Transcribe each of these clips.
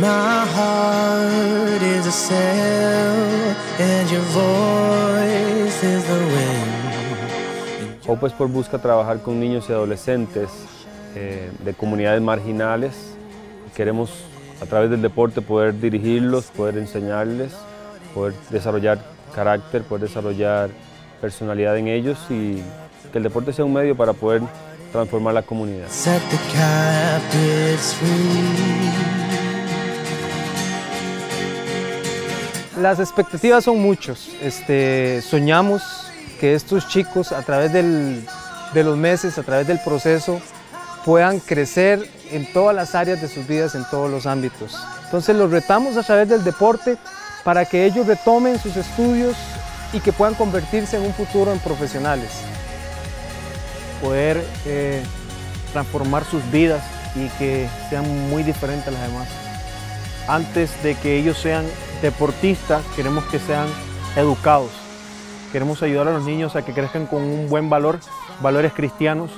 My heart is a sail and your voice is the wind. Hope Sports busca trabajar con niños y adolescentes de comunidades marginales. Queremos a través del deporte poder dirigirlos, poder enseñarles, poder desarrollar carácter, poder desarrollar personalidad en ellos y que el deporte sea un medio para poder transformar la comunidad. Set the captives free. Las expectativas son muchas. Soñamos que estos chicos a través de los meses, a través del proceso, puedan crecer en todas las áreas de sus vidas, en todos los ámbitos. Entonces los retamos a través del deporte para que ellos retomen sus estudios y que puedan convertirse en un futuro en profesionales. Poder transformar sus vidas y que sean muy diferentes a las demás. Antes de que ellos sean deportistas, queremos que sean educados. Queremos ayudar a los niños a que crezcan con un buen valor, valores cristianos.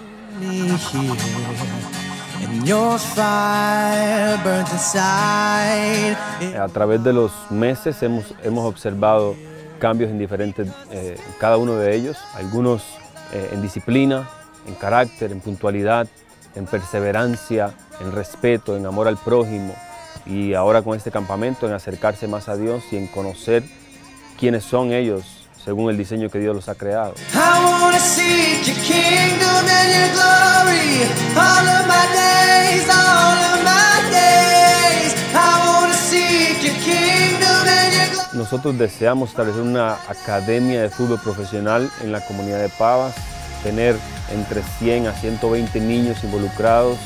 A través de los meses hemos observado cambios en diferentes, cada uno de ellos. Algunos en disciplina, en carácter, en puntualidad, en perseverancia, en respeto, en amor al prójimo. Y ahora con este campamento en acercarse más a Dios y en conocer quiénes son ellos según el diseño que Dios los ha creado. Nosotros deseamos establecer una academia de fútbol profesional en la comunidad de Pavas, tener entre 100 a 120 niños involucrados,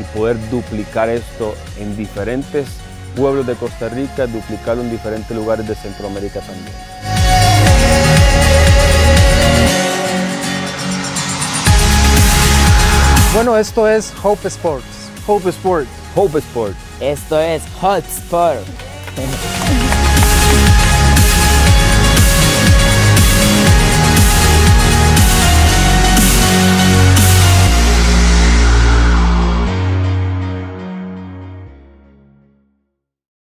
y poder duplicar esto en diferentes pueblos de Costa Rica, duplicarlo en diferentes lugares de Centroamérica también. Bueno, esto es Hope Sports. Hope Sports. Hope Sports. Esto es Hope Sports.